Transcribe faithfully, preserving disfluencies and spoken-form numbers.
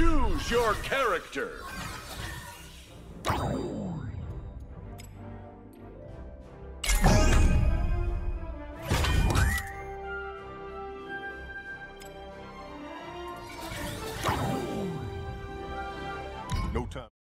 Choose your character. No time.